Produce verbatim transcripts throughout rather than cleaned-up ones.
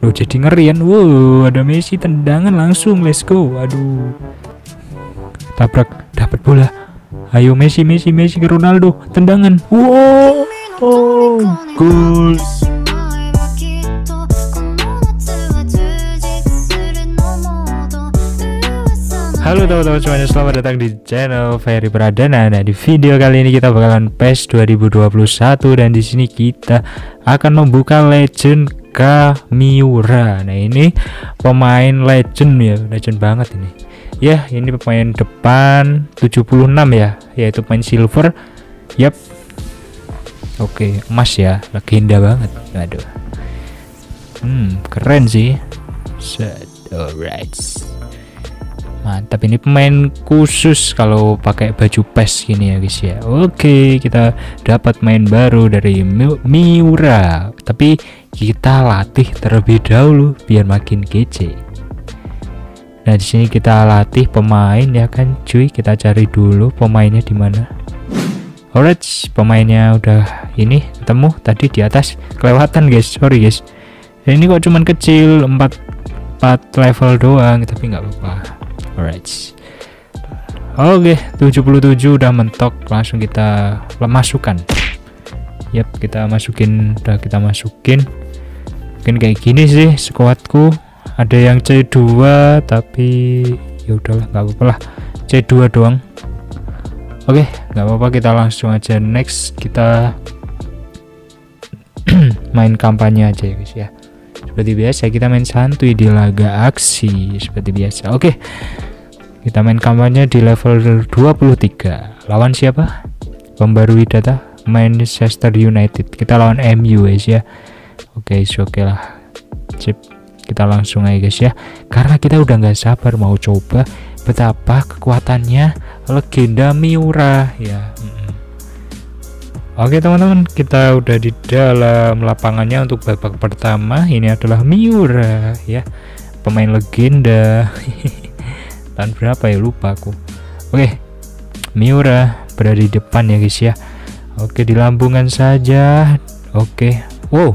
Loh, jadi ngerian. Wow, ada Messi tendangan langsung, let's go. Aduh, tabrak, dapat bola. Ayo Messi, Messi, Messi ke Ronaldo, tendangan. Wow, oh, gol. Halo teman-teman semuanya, selamat datang di channel Ferry Pradana. Nah, di video kali ini kita bakalan P E S dua ribu dua puluh satu dan di sini kita akan membuka legend Miura. Nah, ini pemain legend ya, legend banget ini. Ya, ini pemain depan tujuh puluh enam ya, yaitu pemain silver. Yap. Oke, emas ya, legenda banget. Aduh. Hmm, keren sih. Alright. Mantap, ini pemain khusus kalau pakai baju P E S gini ya guys ya. Oke, kita dapat main baru dari Miura, tapi kita latih terlebih dahulu biar makin kece. Nah, di sini kita latih pemain ya kan cuy, kita cari dulu pemainnya di mana. Alright, pemainnya udah ini ketemu tadi di atas, kelewatan guys, sorry guys. Dan ini kok cuman kecil empat empat level doang, tapi nggak apa-apa. Alright. Oke, okay, tujuh puluh tujuh udah mentok, langsung kita masukkan. Yap, kita masukin, udah kita masukin. Mungkin kayak gini sih skuadku. Ada yang C dua tapi ya udahlah, nggak apa-apa lah. C dua doang. Oke, okay, nggak apa-apa, kita langsung aja next, kita main kampanye aja ya guys ya. Seperti biasa kita main santuy di laga aksi seperti biasa. Oke, kita main kampanye di level dua puluh tiga. Lawan siapa? Pembarui data Manchester United. Kita lawan M U guys ya. Oke, oke lah, sip, kita langsung aja guys ya, karena kita udah nggak sabar mau coba betapa kekuatannya legenda Miura ya. Oke teman-teman, kita udah di dalam lapangannya untuk babak pertama. Ini adalah Miura ya, pemain legenda tahun berapa ya, lupa aku. Oke, Miura berada di depan ya guys ya. Oke, di lambungan saja. Oke, wow,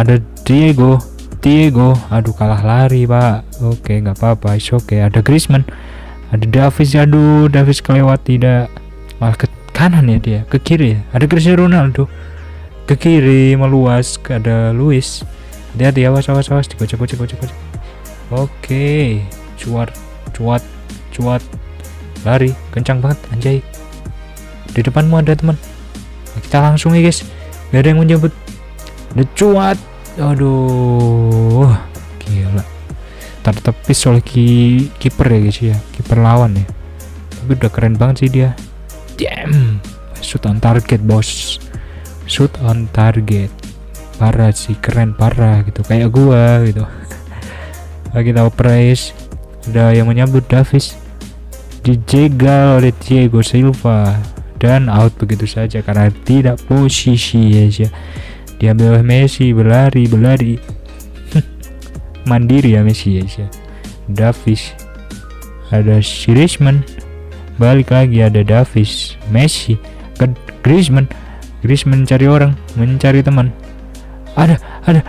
ada Diego, Diego, aduh kalah lari pak. Oke, nggak apa-apa, oke. Ada Griezmann, ada Davies, aduh Davies kelewat, tidak, malah ke kanan ya dia, ke kiri ya. Ada Cristiano Ronaldo ke kiri meluas, ada Luis, dia dia awas awas awas, digocek gocek gocek gocek. Oke, cuat cuat cuat, lari kencang banget anjay. Di depanmu ada teman, kita langsung ya guys, gak ada yang menjemput. Ada cuat, aduh gila, tertepis oleh ki kiper ya guys ya, kiper lawan ya, tapi udah keren banget sih dia. Damn, shoot on target bos, shoot on target, parah sih, keren parah gitu, kayak gua gitu. Kita operais, ada yang menyambut Davies, dijegal oleh Diego Silva dan out begitu saja karena tidak posisi ya. Diambil oleh Messi, berlari berlari, mandiri ya Messi ya. Davies, ada Griezmann, balik lagi ada Davies, Messi ke Griezmann, Griezmann mencari orang, mencari teman. Ada ada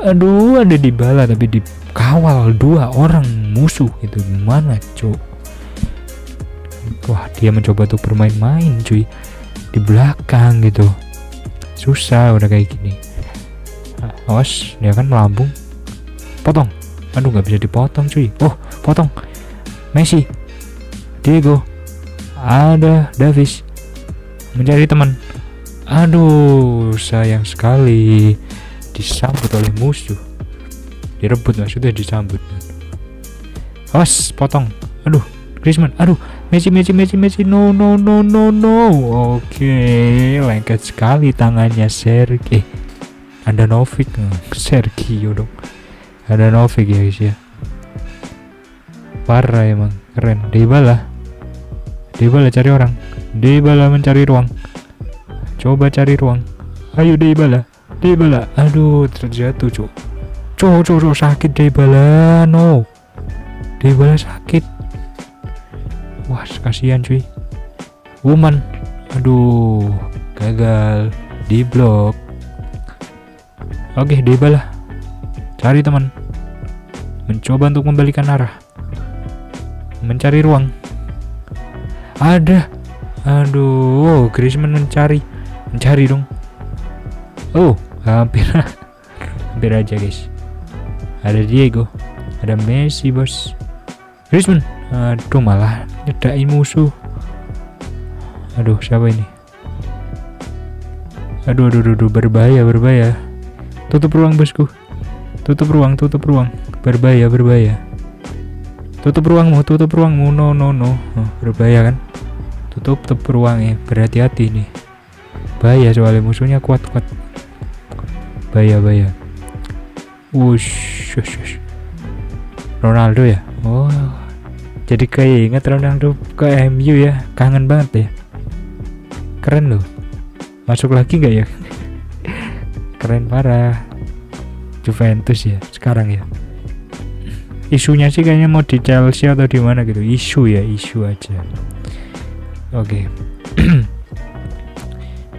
aduh, ada Dybala tapi dikawal dua orang musuh itu, gimana cuk. Wah, dia mencoba tuh bermain-main cuy di belakang gitu, susah udah kayak gini. Awas, dia kan melambung, potong, aduh nggak bisa dipotong cuy. Oh, potong Messi, Diego, ada Davies, mencari teman. Aduh, sayang sekali disambut oleh musuh, direbut maksudnya, disambut. Awas, potong. Aduh, Griezmann. Aduh, Messi, Messi, Messi, Messi. No, no, no, no, no. Oke, lengket sekali tangannya Sergei. Eh, ada Novik, Sergio dong. Ada Novik ya guys ya. Parah emang, keren. Dybala, Dybala cari orang, Dybala mencari ruang, coba cari ruang. Ayo Dybala, Dybala, aduh terjatuh cuk, cuk cuk cuk, sakit Dybala, no, Dybala sakit. Wah, kasihan cuy. Woman, aduh gagal, diblok. Oke, Dybala, Cari teman, mencoba untuk membalikan arah, mencari ruang. Ada, aduh, Griezmann mencari, mencari dong. Oh, hampir, hampir aja guys. Ada Diego, ada Messi bos. Griezmann, aduh malah nyedain musuh. Aduh, siapa ini? Aduh, aduh, aduh, aduh, berbahaya, berbahaya. Tutup ruang bosku, tutup ruang, tutup ruang, berbahaya, berbahaya. Tutup ruangmu, tutup ruangmu, no, no, no, oh, berbahaya kan? Tutup, tutup ruangnya, berhati-hati nih. Bahaya soalnya musuhnya kuat-kuat. Bahaya, bahaya. Wush, wush, wush. Ronaldo ya, oh, jadi kayak ingat Ronaldo ke M U ya, kangen banget ya, keren loh, masuk lagi nggak ya? Keren parah, Juventus ya, sekarang ya. Isunya sih kayaknya mau di Chelsea atau di mana gitu, isu ya, isu aja. Oke, okay.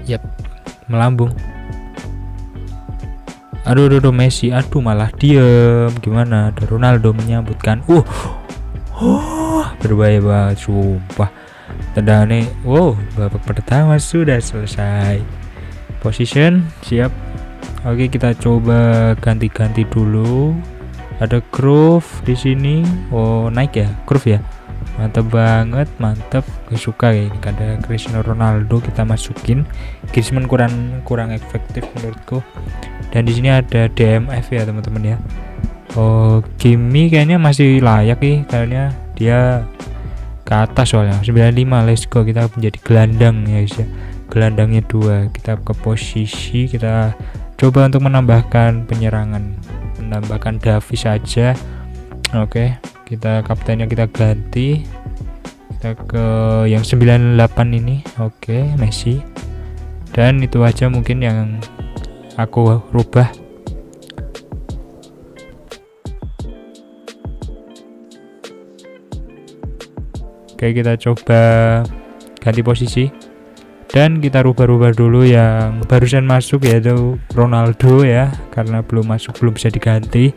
Yap, melambung. Aduh, aduh, aduh, Messi, aduh malah diem. Gimana? Ada Ronaldo menyambutkan. Uh, oh, berbahaya banget, sumpah. Tendangannya, wow, babak pertama sudah selesai. Position, siap. Oke, kita coba ganti-ganti dulu. Ada groove di sini. Oh, naik ya, groove ya. Mantap banget, mantap. Gue suka ya ini. Ada Cristiano Ronaldo kita masukin. Griezmann kurang kurang efektif menurutku. Dan di sini ada D M F ya teman-teman ya. Oh, Kimi kayaknya masih layak nih, kayaknya dia ke atas soalnya. sembilan puluh lima, let's go, kita menjadi gelandang ya guys ya. Gelandangnya dua, kita ke posisi, kita coba untuk menambahkan penyerangan, menambahkan Davies saja. Oke, kita kaptennya kita ganti. Kita ke yang sembilan puluh delapan ini. Oke, Messi. Dan itu aja mungkin yang aku rubah. Oke, kita coba ganti posisi dan kita rubah-rubah dulu yang barusan masuk yaitu Ronaldo ya, karena belum masuk belum bisa diganti.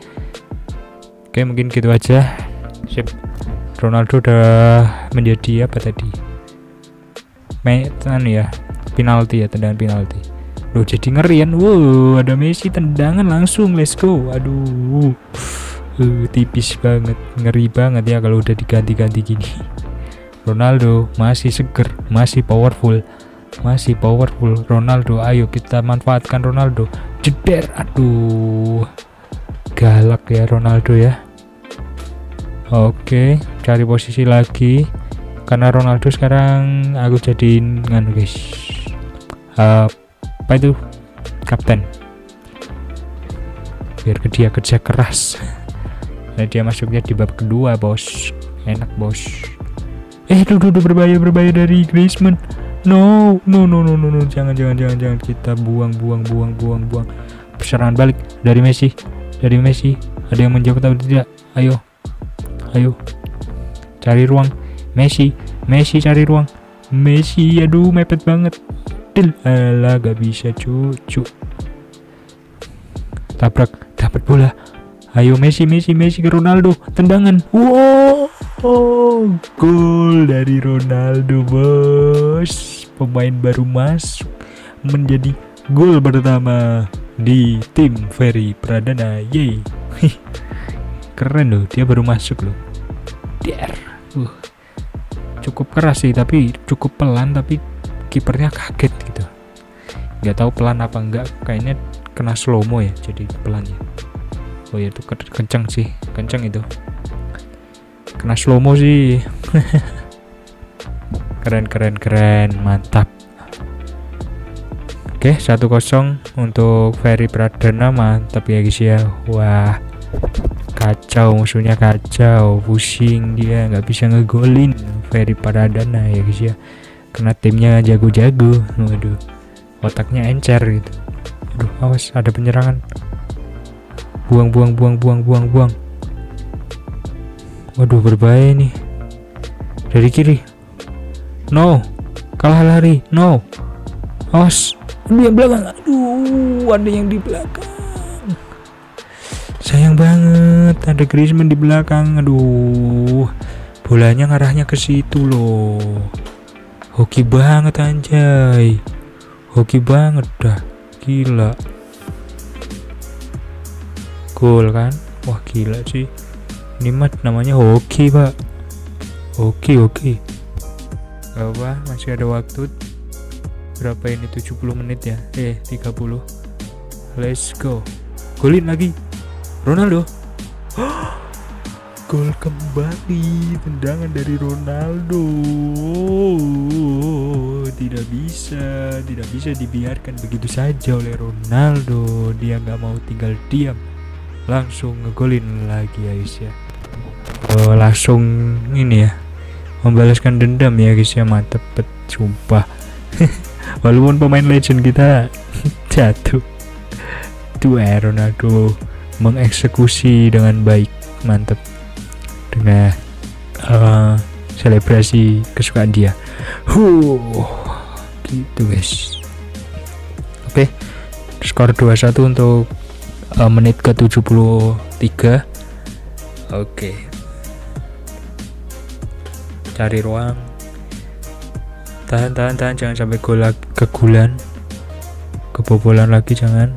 Oke, mungkin gitu aja. Sip, Ronaldo udah menjadi apa tadi? Metan ya, penalti ya, tendangan penalti. Loh, jadi ngerian. Wow, ada Messi tendangan langsung, let's go. Aduh, uh, tipis banget, ngeri banget ya kalau udah diganti-ganti gini. Ronaldo masih seger, masih powerful, masih powerful Ronaldo. Ayo kita manfaatkan Ronaldo. Jeder, aduh, galak ya Ronaldo ya. Oke, cari posisi lagi karena Ronaldo sekarang aku jadiin nganu guys. Uh, apa itu kapten biar ke dia kerja keras. Nah, dia masuknya di bab kedua bos, enak bos. Eh duh, duh, duh, berbahaya berbahaya dari Griezmann. No no no no no, no. Jangan jangan jangan jangan, kita buang buang buang buang buang. Serangan balik dari Messi, dari Messi. Ada yang menjawab atau tidak? Ayo ayo, cari ruang. Messi, Messi cari ruang. Messi, aduh mepet banget. Alah, gak bisa cucu. Tabrak, dapat bola. Ayo Messi, Messi, Messi ke Ronaldo. Tendangan. Wow, oh, gol dari Ronaldo bos. Pemain baru masuk menjadi gol pertama di tim Ferry Pradana. Yeay. Keren loh, dia baru masuk loh. Der. Uh. Cukup keras sih, tapi cukup pelan, tapi kipernya kaget gitu, nggak tahu pelan apa enggak, kayaknya kena slow mo ya, jadi pelannya. Oh ya, itu kenceng sih, kenceng itu, kena slow mo sih. Keren keren keren, mantap. Oke, satu kosong untuk Ferry Pradana, mantap ya guys ya. Wah, kacau musuhnya, kacau, pusing dia, nggak bisa ngegolin Ferry Pradana ya guys ya. Karena timnya jago-jago, waduh, otaknya encer gitu. Aduh, awas ada penyerangan. Buang, buang, buang, buang, buang, buang. Waduh, berbahaya nih. Dari kiri. No, kalah lari. No, awas. Ada yang belakang. Aduh, ada yang di belakang. Saya sayang banget ada Griezmann di belakang. Aduh, bolanya ngarahnya ke situ loh. Hoki banget anjay, hoki banget dah, gila. Gol kan, wah gila sih. Ini mah namanya hoki pak, hoki hoki. Gak apa, masih ada waktu. Berapa ini, tujuh puluh menit ya? Eh, tiga puluh. Let's go. Golin lagi Ronaldo. Gol kembali. Tendangan dari Ronaldo. Tidak bisa, tidak bisa dibiarkan begitu saja oleh Ronaldo. Dia nggak mau tinggal diam. Langsung ngegolin lagi guys ya. Oh, langsung ini ya. Membalaskan dendam ya guys ya, mantep bet, sumpah. Walaupun pemain legend kita jatuh, tuh eh, Ronaldo mengeksekusi dengan baik, mantep dengan uh, selebrasi kesukaan dia. Huh, gitu guys. Oke, okay. Skor dua satu untuk uh, menit ke tujuh puluh tiga. Oke. Okay. Cari ruang, tahan tahan tahan, jangan sampai gol kegulan, kebobolan lagi, jangan.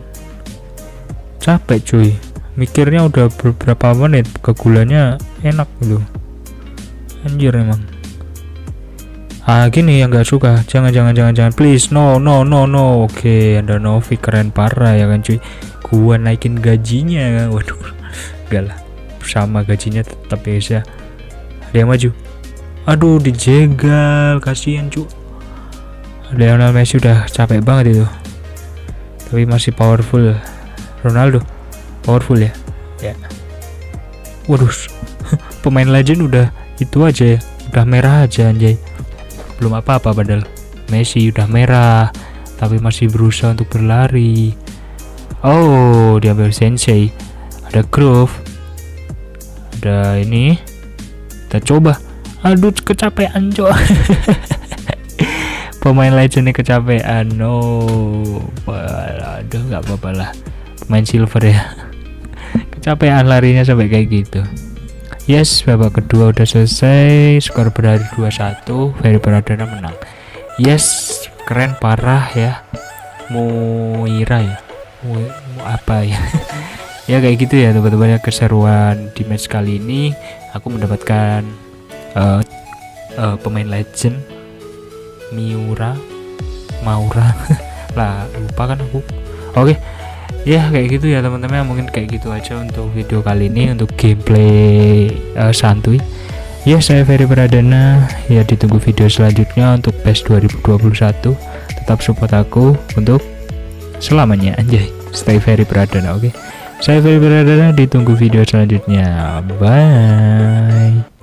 Capek cuy, mikirnya udah beberapa menit, kegulannya enak gitu, anjir emang. Ah gini yang gak suka, jangan jangan jangan jangan, please, no no no no. Oke, ada Novik, keren parah ya kan cuy. Gua naikin gajinya, waduh, enggak lah, sama gajinya tetap ya. Dia maju, aduh dijegal, kasihan cu. Lionel Messi udah capek banget itu, tapi masih powerful. Ronaldo powerful ya ya yeah. Waduh, pemain legend udah itu aja ya, udah merah aja anjay, belum apa-apa. Padahal Messi udah merah tapi masih berusaha untuk berlari. Oh, diambil sensei, ada groove, ada ini, kita coba. Aduh kecapean coy. Pemain legend ini kecapean. No, aduh nggak apa-apa lah, pemain silver ya. Kecapean larinya sampai kayak gitu. Yes, babak kedua udah selesai. Skor berada dua satu, Ferry Pradana menang. Yes, keren parah ya. Miura ya, Mu, apa ya. Ya kayak gitu ya teman-teman ya, keseruan di match kali ini. Aku mendapatkan Uh, uh, pemain legend Miura Maura lah, lupa kan aku. Oke okay. Ya yeah, kayak gitu ya teman-teman, mungkin kayak gitu aja untuk video kali ini, untuk gameplay uh, santuy ya. Yeah, saya Ferry Pradana ya, yeah, ditunggu video selanjutnya untuk PES dua ribu dua puluh satu. Tetap support aku untuk selamanya anjay, stay Ferry Pradana. Oke okay. Saya Ferry Pradana, ditunggu video selanjutnya, bye.